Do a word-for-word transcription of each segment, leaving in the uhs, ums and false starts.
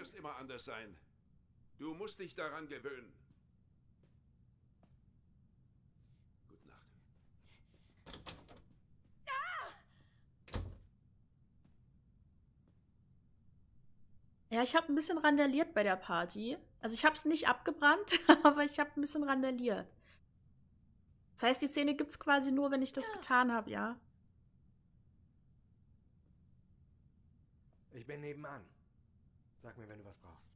wirst immer anders sein. Du musst dich daran gewöhnen. Gute Nacht. Ah! Ja, ich habe ein bisschen randaliert bei der Party. Also ich habe es nicht abgebrannt, aber ich habe ein bisschen randaliert. Das heißt, die Szene gibt es quasi nur, wenn ich das getan habe, ja. Ich bin nebenan. Sag mir, wenn du was brauchst.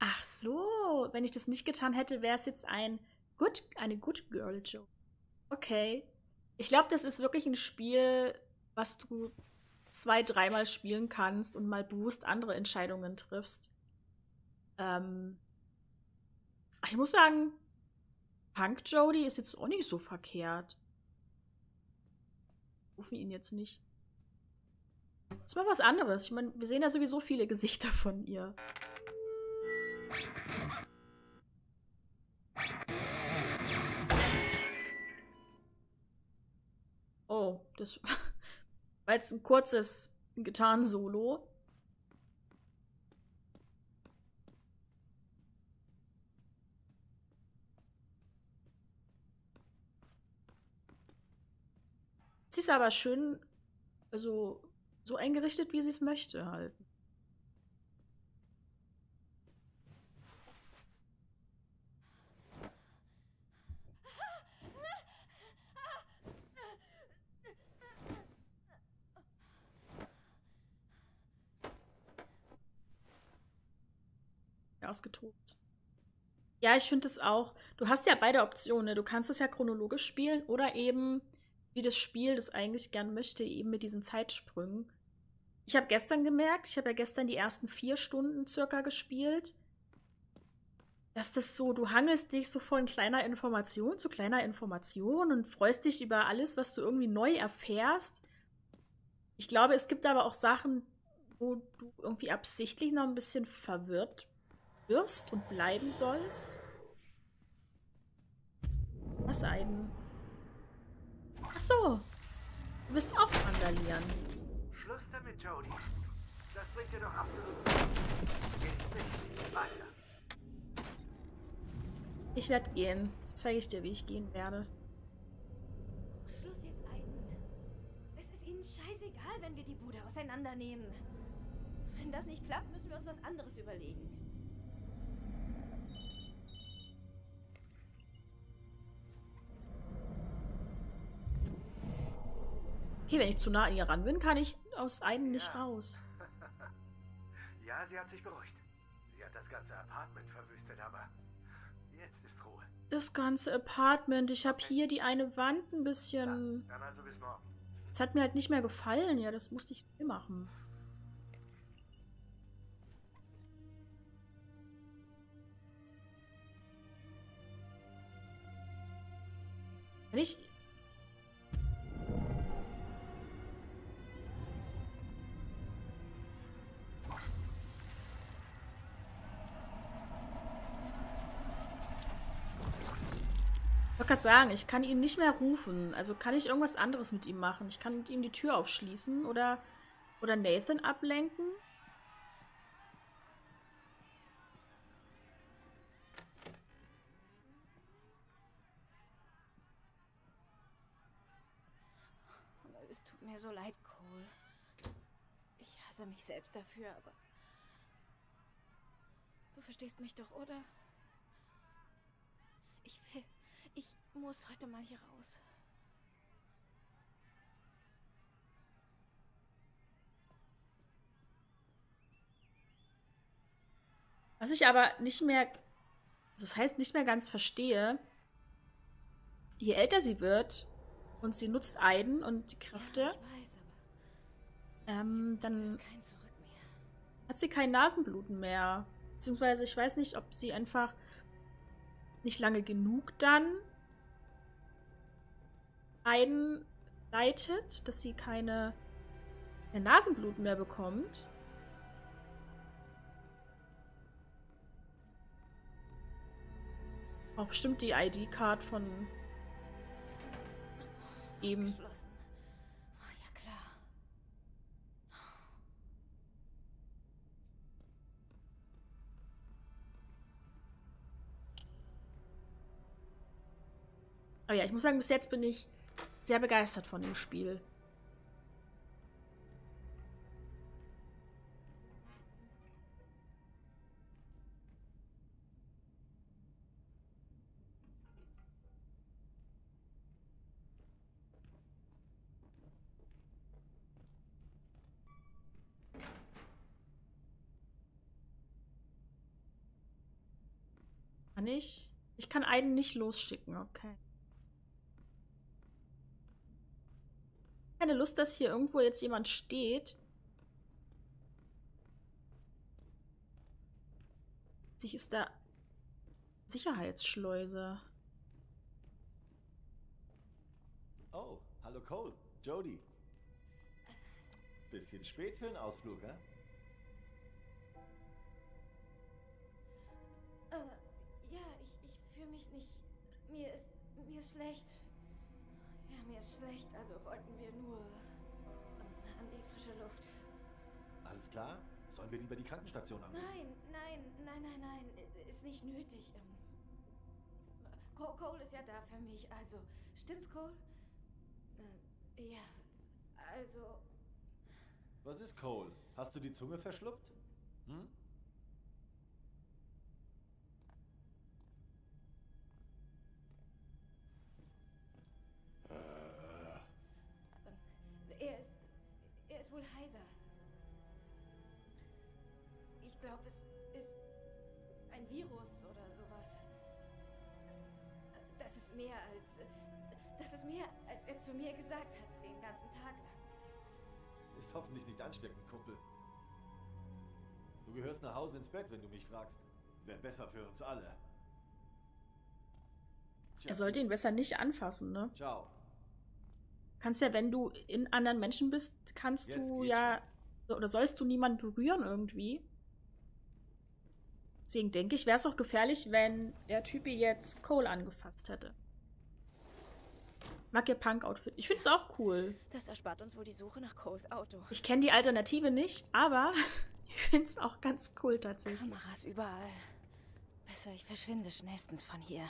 Ach so, wenn ich das nicht getan hätte, wäre es jetzt ein Good, eine Good Girl Joke. Okay. Ich glaube, das ist wirklich ein Spiel, was du zwei, dreimal spielen kannst und mal bewusst andere Entscheidungen triffst. Ähm, ich muss sagen, Punk Jody ist jetzt auch nicht so verkehrt. Wir rufen ihn jetzt nicht. Das ist mal was anderes. Ich meine, wir sehen ja sowieso viele Gesichter von ihr. Oh, das war jetzt ein kurzes Gitarren-Solo. Sie ist aber schön, also so eingerichtet, wie sie es möchte halt. Ja, ausgetobt. Ja, ich finde es auch. Du hast ja beide Optionen. Ne? Du kannst es ja chronologisch spielen oder eben wie das Spiel das eigentlich gern möchte, eben mit diesen Zeitsprüngen. Ich habe gestern gemerkt, ich habe ja gestern die ersten vier Stunden circa gespielt, dass das so, du hangelst dich so von kleiner Information zu kleiner Information und freust dich über alles, was du irgendwie neu erfährst. Ich glaube, es gibt aber auch Sachen, wo du irgendwie absichtlich noch ein bisschen verwirrt wirst und bleiben sollst. Was ein... Ach so, du bist auch randalieren. Schluss damit, Jody. Das bringt dir doch absolut nichts. Weiter. Ich werde gehen. Das zeige ich dir, wie ich gehen werde. Schluss jetzt, Aiden. Es ist ihnen scheißegal, wenn wir die Bude auseinandernehmen. Wenn das nicht klappt, müssen wir uns was anderes überlegen. Okay, wenn ich zu nah an ihr ran bin, kann ich aus einem ja. nicht raus. Ja, sie hat sich beruhigt. Sie hat das ganze Apartment verwüstet, aber jetzt ist Ruhe. Das ganze Apartment. Ich habe hier die eine Wand ein bisschen... Ja, dann also bis morgen. Das hat mir halt nicht mehr gefallen. Ja, das musste ich nicht machen. Wenn ich... Ich wollte gerade sagen, ich kann ihn nicht mehr rufen. Also kann ich irgendwas anderes mit ihm machen. Ich kann mit ihm die Tür aufschließen oder, oder Nathan ablenken. Aber es tut mir so leid, Cole. Ich hasse mich selbst dafür, aber... Du verstehst mich doch, oder? Ich will... Ich muss heute mal hier raus. Was ich aber nicht mehr, also das heißt nicht mehr ganz verstehe, je älter sie wird und sie nutzt Aiden und die Kräfte, ja, ich weiß, aber ähm, dann kein Zurück mehr. Hat sie kein Nasenbluten mehr. Beziehungsweise ich weiß nicht, ob sie einfach... nicht lange genug dann einleitet, dass sie keine Nasenbluten mehr bekommt. Auch bestimmt die I D-Card von ihm. Aber ja, ich muss sagen, bis jetzt bin ich sehr begeistert von dem Spiel. Kann ich? Ich kann einen nicht losschicken, okay. Keine Lust, dass hier irgendwo jetzt jemand steht. Sich ist da Sicherheitsschleuse. Oh, hallo Cole, Jody. Bisschen spät für einen Ausflug, hä? Äh, ja, ich, ich fühle mich nicht. Mir ist, mir ist schlecht. Ja, mir ist schlecht, also wollten wir nur an die frische Luft. Alles klar? Sollen wir lieber die Krankenstation anrufen? Nein, nein, nein, nein, nein, ist nicht nötig. Cole, Cole ist ja da für mich, also, stimmt's, Cole? Ja, also... Was ist, Cole? Hast du die Zunge verschluckt? Hm? Heiser. Ich glaube, es ist ein Virus oder sowas. Das ist mehr als... Das ist mehr, als er zu mir gesagt hat, den ganzen Tag lang. Ist hoffentlich nicht ansteckend, Kumpel. Du gehörst nach Hause ins Bett, wenn du mich fragst. Wäre besser für uns alle. Tja, er sollte ihn besser nicht anfassen, ne? Ciao. Kannst ja, wenn du in anderen Menschen bist, kannst Jetzt du ja schon. Oder sollst du niemanden berühren irgendwie. Deswegen denke ich, wäre es auch gefährlich, wenn der Typ jetzt Cole angefasst hätte. Mag ihr Punk-Outfit. Ich finde es auch cool. Das erspart uns wohl die Suche nach Coles Auto. Ich kenne die Alternative nicht, aber ich finde es auch ganz cool tatsächlich. Kameras überall. Besser, ich verschwinde schnellstens von hier.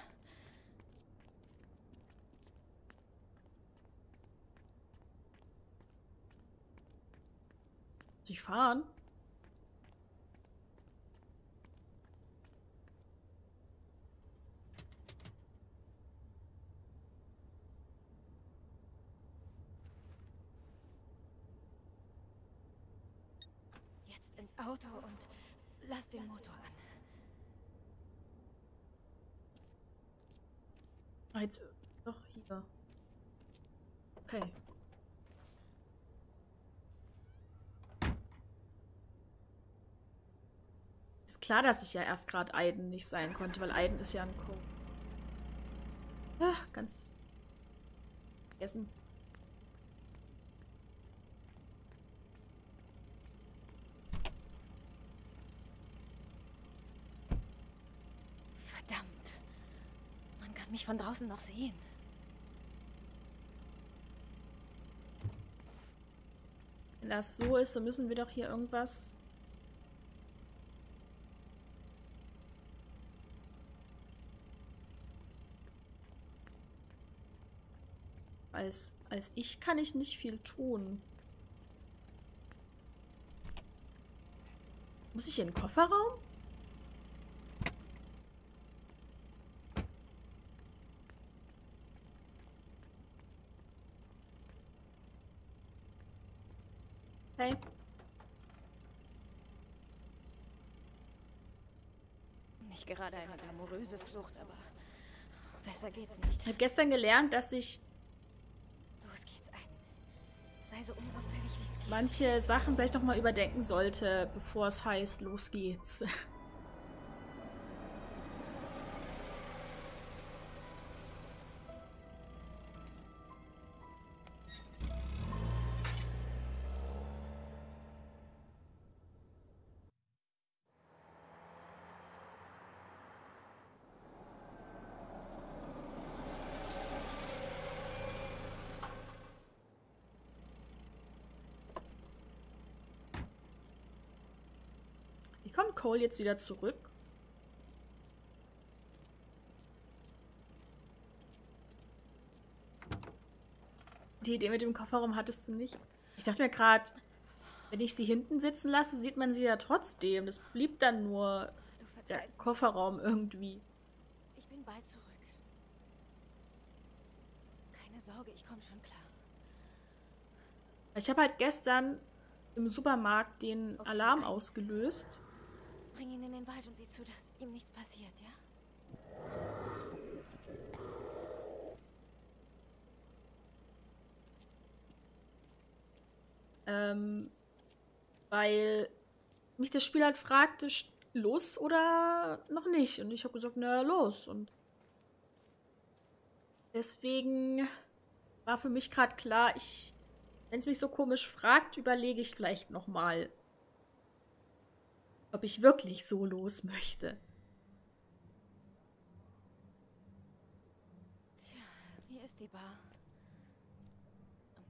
Sich fahren. Jetzt ins Auto und lass den Motor an. Ah, jetzt doch hier. Okay. Klar, dass ich ja erst gerade Aiden nicht sein konnte, weil Aiden ist ja ein Co. Ach, ganz vergessen. Verdammt. Man kann mich von draußen noch sehen. Wenn das so ist, dann müssen wir doch hier irgendwas... Als, als ich kann ich nicht viel tun. Muss ich in den Kofferraum? Okay. Nicht gerade eine glamouröse Flucht, aber besser geht's nicht. Ich habe gestern gelernt, dass ich Sei so unauffällig, wie es geht. Manche Sachen vielleicht nochmal überdenken sollte, bevor es heißt, los geht's. Kommt Cole jetzt wieder zurück? Die Idee mit dem Kofferraum hattest du nicht. Ich dachte mir gerade, wenn ich sie hinten sitzen lasse, sieht man sie ja trotzdem. Das blieb dann nur der Kofferraum irgendwie. Ich bin bald zurück. Keine Sorge, ich komme schon klar. Ich habe halt gestern im Supermarkt den okay. Alarm ausgelöst. Bring ihn in den Wald und sieh zu, dass ihm nichts passiert, ja? Ähm, weil mich das Spiel halt fragte, los oder noch nicht? Und ich habe gesagt, na los. Und deswegen war für mich gerade klar, ich, wenn es mich so komisch fragt, überlege ich vielleicht nochmal, ob ich wirklich so los möchte. Tja, hier ist die Bar.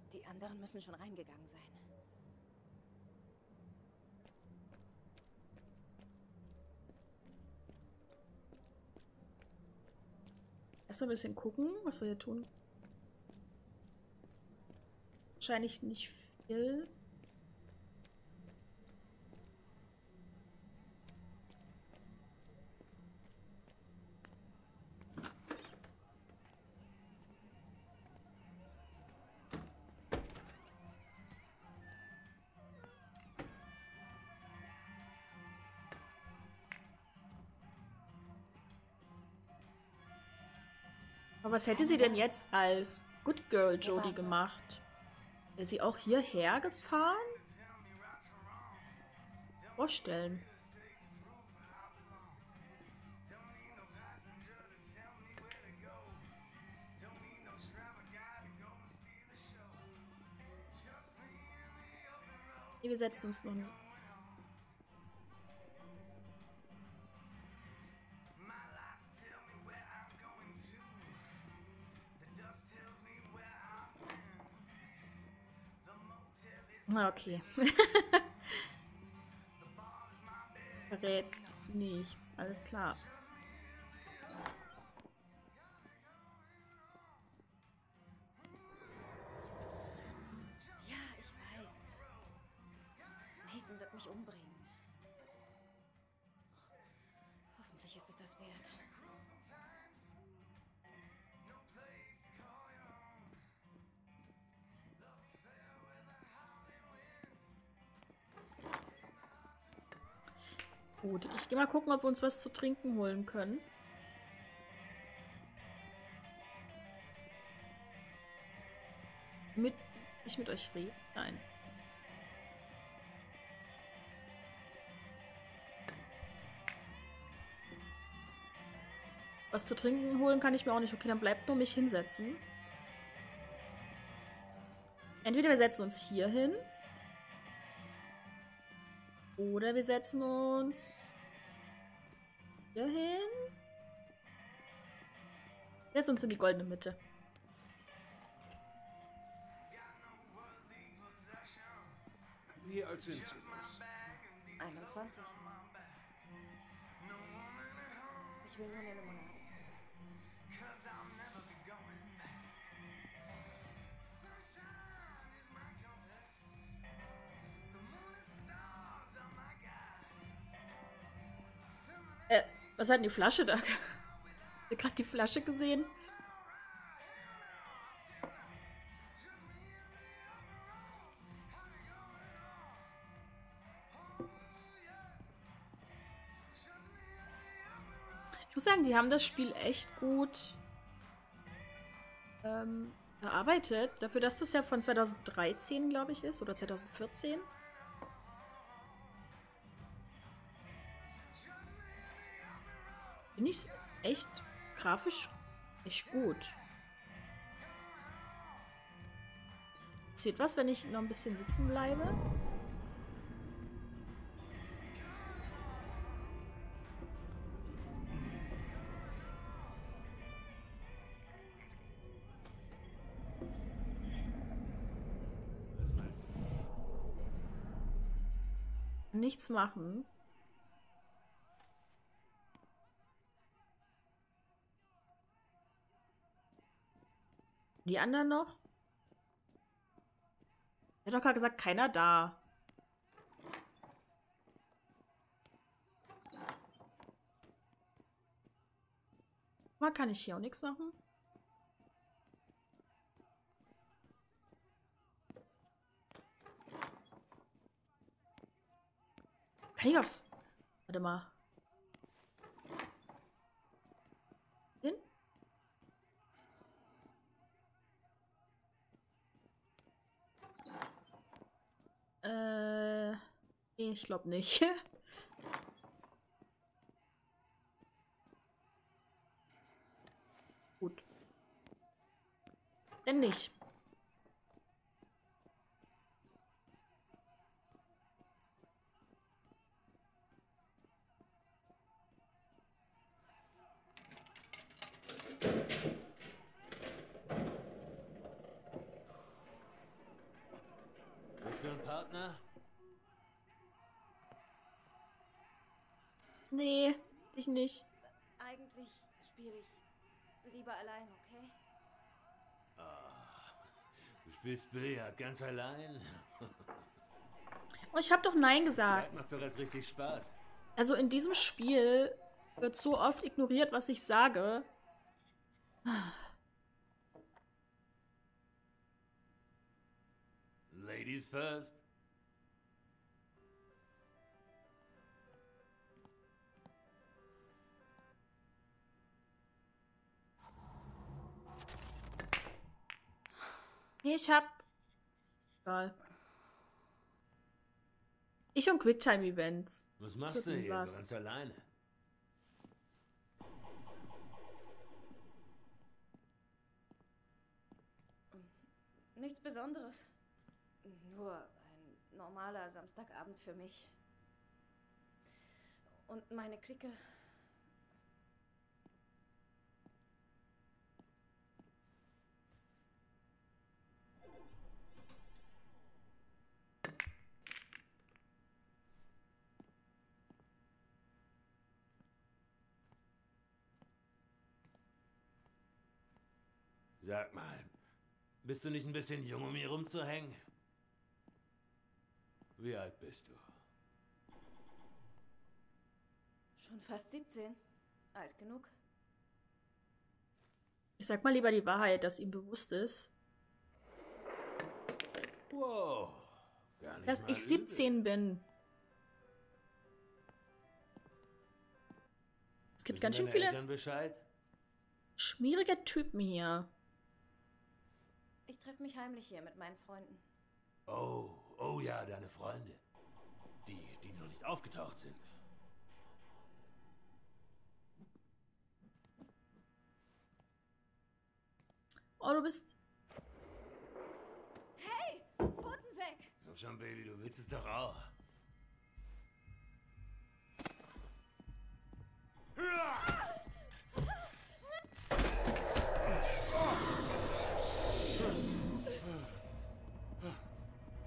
Und die anderen müssen schon reingegangen sein. Erst mal ein bisschen gucken, was wir hier tun. Wahrscheinlich nicht viel. Aber was hätte sie denn jetzt als Good Girl Jodie gemacht? Wäre sie auch hierher gefahren? Vorstellen. Nee, wir setzen uns nun. Okay. Verrätst nichts. Alles klar. Ja, ich weiß. Mason wird mich umbringen. Hoffentlich ist es das wert. Gut, ich gehe mal gucken, ob wir uns was zu trinken holen können. Mit, ich mit euch rede? Nein. Was zu trinken holen kann ich mir auch nicht. Okay, dann bleibt nur mich hinsetzen. Entweder wir setzen uns hier hin. Oder wir setzen uns hier hin. Setzen uns in die goldene Mitte. Wie alt sind Sie? einundzwanzig. Ich will nur eine Limonade. Äh, was hat denn die Flasche da? Habt ihr gerade die Flasche gesehen? Ich muss sagen, die haben das Spiel echt gut ähm, erarbeitet. Dafür, dass das ja von zweitausenddreizehn, glaube ich, ist. Oder zweitausendvierzehn. Finde ich echt grafisch echt gut. Passiert was, wenn ich noch ein bisschen sitzen bleibe? Nichts machen. Die anderen noch? Er hat doch gerade gesagt, keiner da. Mal kann ich hier auch nichts machen. Kann ich aufs... Warte mal. Hin? Äh... Nee, ich glaube nicht. Gut. Denn nicht. Nee, ich nicht. Eigentlich spiele ich lieber allein, okay? Oh, du spielst Billard ganz allein. Oh, ich habe doch Nein gesagt. Macht doch das richtig Spaß. Also in diesem Spiel wird so oft ignoriert, was ich sage. Ladies first. Ich hab... Egal. Ich und Quicktime-Events. Was machst du hier ganz alleine? Nichts Besonderes. Nur ein normaler Samstagabend für mich. Und meine Clique... Sag mal, bist du nicht ein bisschen jung, um hier rumzuhängen? Wie alt bist du? Schon fast siebzehn. Alt genug. Ich sag mal lieber die Wahrheit, dass ihm bewusst ist. Wow, gar nicht dass ich siebzehn bin. Es gibt ganz schön viele schmierige Typen hier. Ich treffe mich heimlich hier mit meinen Freunden. Oh, oh ja, deine Freunde. Die, die noch nicht aufgetaucht sind. Oh, du bist... Hey, Pfoten weg! Komm schon, Baby, du willst es doch auch. Ah!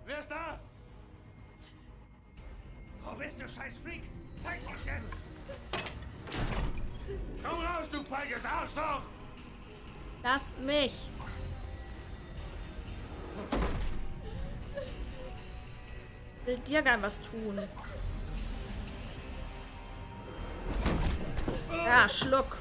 Wer ist da? Wo bist du, scheiß Freak? Zeig mich jetzt! Komm raus, du feiges Arschloch! Lass mich! Ich will dir gern was tun. Ja, schluck.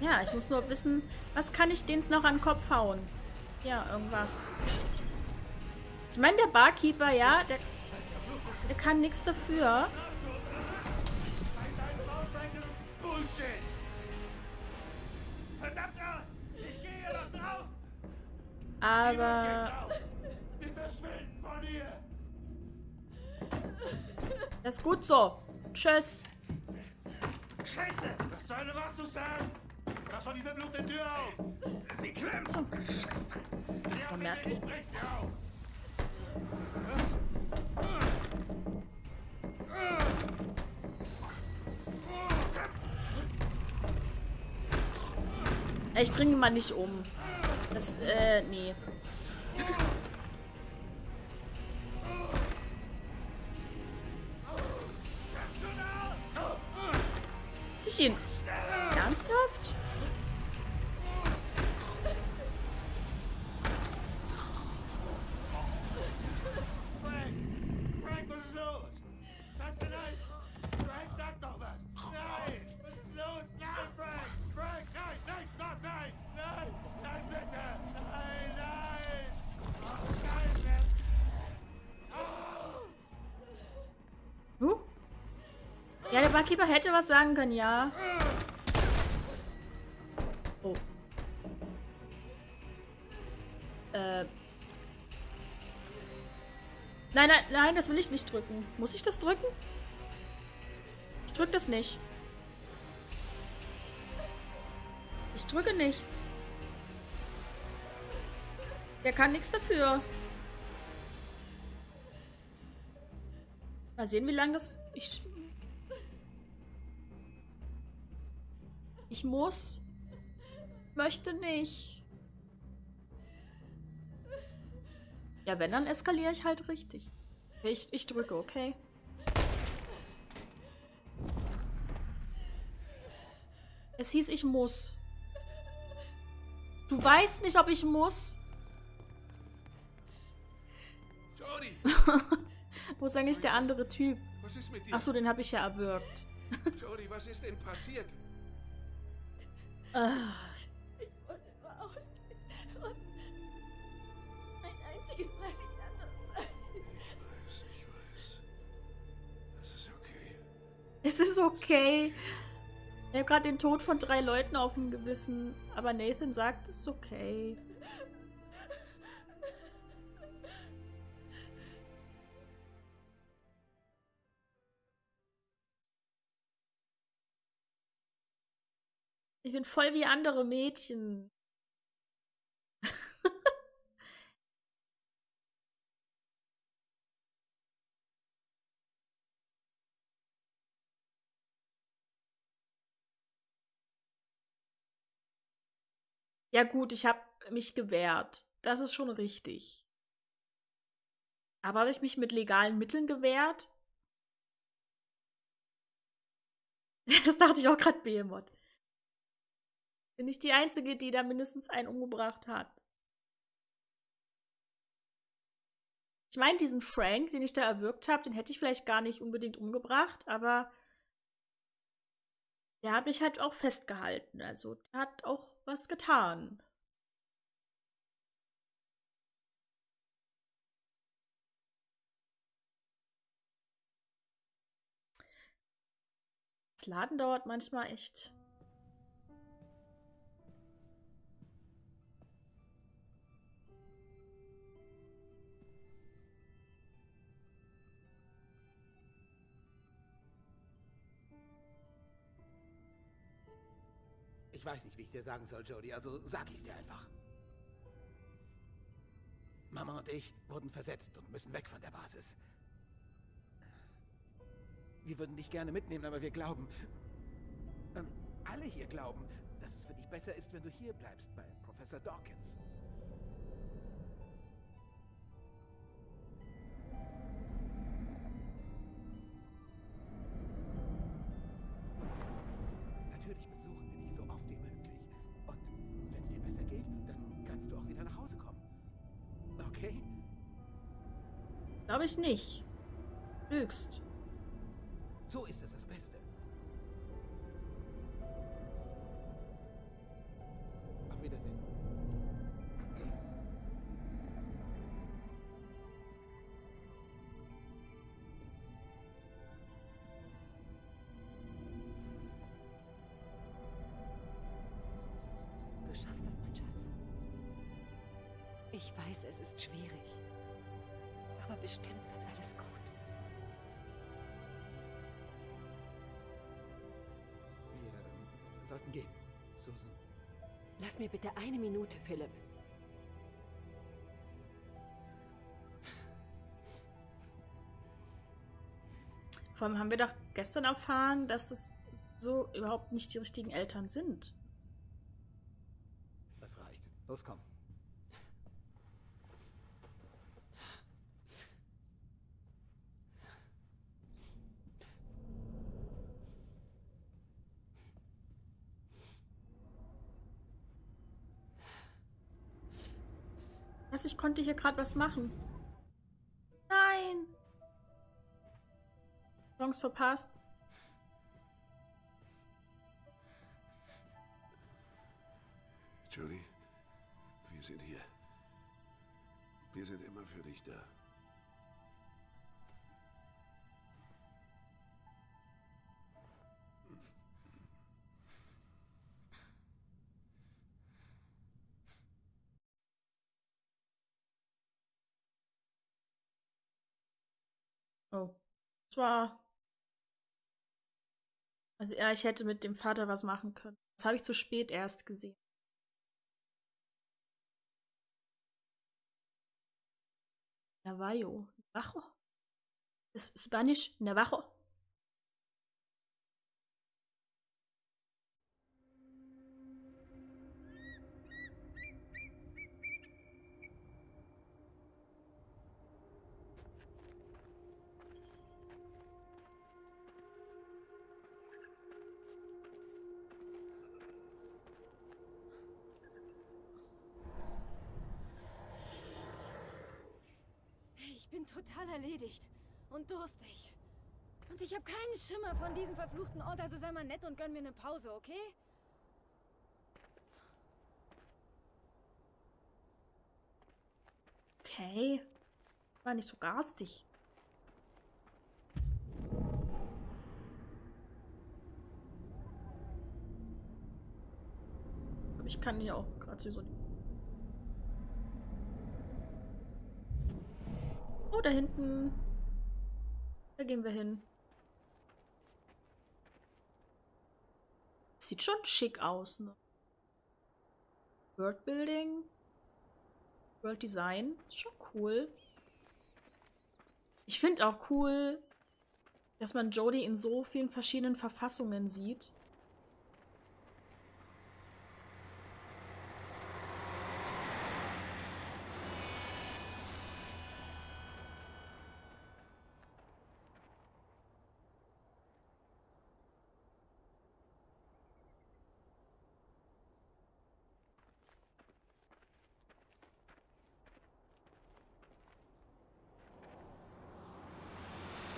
Ja, ich muss nur wissen, was kann ich denen noch an den Kopf hauen? Ja, irgendwas. Ich meine, der Barkeeper, ja, der, der kann nichts dafür. Aber... Das ist gut so. Tschüss. Scheiße! Was zur Hölle machst du, Sam? Mach schon die verblutete Tür auf! Sie klemmt! Scheiße! Ja, merkt ihr? Ich bringe ihn mal nicht um. Das, äh, nee. Zieh ihn. Ernsthaft? Ja, der Barkeeper hätte was sagen können, ja. Oh. Äh. Nein, nein, nein, das will ich nicht drücken. Muss ich das drücken? Ich drücke das nicht. Ich drücke nichts. Der kann nichts dafür. Mal sehen, wie lange das... Ich... Ich muss, möchte nicht. Ja, wenn, dann eskaliere ich halt richtig. Ich, ich drücke, okay? Es hieß, ich muss. Du weißt nicht, ob ich muss. Wo ist eigentlich der andere Typ? Achso, den habe ich ja erwürgt. Jody, was ist denn passiert? Ich wollte nur ausgehen und ein einziges Mal wie die anderen sein. Ich weiß, ich weiß. Das ist okay. Es ist okay. Ich habe gerade den Tod von drei Leuten auf dem Gewissen, aber Nathan sagt, es ist okay. Ich bin voll wie andere Mädchen. Ja gut, ich habe mich gewehrt. Das ist schon richtig. Aber habe ich mich mit legalen Mitteln gewehrt? Das dachte ich auch gerade, B M O D. Bin ich die Einzige, die da mindestens einen umgebracht hat. Ich meine, diesen Frank, den ich da erwürgt habe, den hätte ich vielleicht gar nicht unbedingt umgebracht, aber der hat mich halt auch festgehalten. Also, der hat auch was getan. Das Laden dauert manchmal echt... Ich weiß nicht, wie ich dir sagen soll, Jody, also sag ich's dir einfach. Mama und ich wurden versetzt und müssen weg von der Basis. Wir würden dich gerne mitnehmen, aber wir glauben, ähm, alle hier glauben, dass es für dich besser ist, wenn du hier bleibst bei Professor Dawkins. Natürlich besuchen wir dich so oft wie möglich. Und wenn es dir besser geht, dann kannst du auch wieder nach Hause kommen. Okay? Glaube ich nicht. Lügst. So ist es das Beste. Auf Wiedersehen. Ich weiß, es ist schwierig, aber bestimmt wird alles gut. sollten gehen, Susan. Lass mir bitte eine Minute, Philipp. Vor allem haben wir doch gestern erfahren, dass das so überhaupt nicht die richtigen Eltern sind. Das reicht. Los, komm. Ich konnte hier gerade was machen. Nein! Chance verpasst. Julie, wir sind hier. Wir sind immer für dich da. War. Also ja, ich hätte mit dem Vater was machen können. Das habe ich zu spät erst gesehen. Navajo. Navajo? Das ist Spanisch. Navajo. Ich bin total erledigt und durstig. Und ich habe keinen Schimmer von diesem verfluchten Ort, also sei mal nett und gönn mir eine Pause, okay? Okay. War nicht so garstig. Aber ich kann hier auch gerade so... Oh, da hinten. Da gehen wir hin. Sieht schon schick aus, ne? Worldbuilding. World Design. Ist schon cool. Ich finde auch cool, dass man Jodie in so vielen verschiedenen Verfassungen sieht.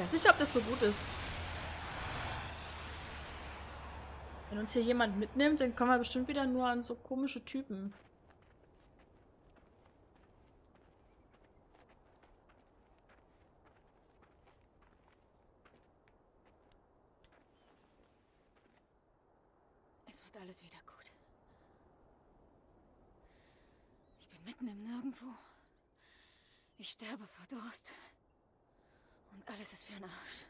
Ich weiß nicht, ob das so gut ist. Wenn uns hier jemand mitnimmt, dann kommen wir bestimmt wieder nur an so komische Typen. Es wird alles wieder gut. Ich bin mitten im Nirgendwo. Ich sterbe vor Durst. Und alles ist für den Arsch.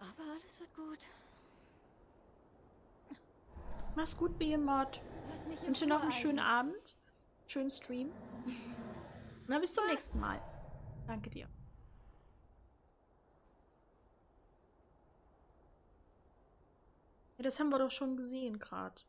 Aber alles wird gut. Mach's gut, B M O D. Wünsche noch einen schönen Abend. Schönen Stream. Na, bis zum nächsten Mal. Danke dir. Ja, das haben wir doch schon gesehen gerade.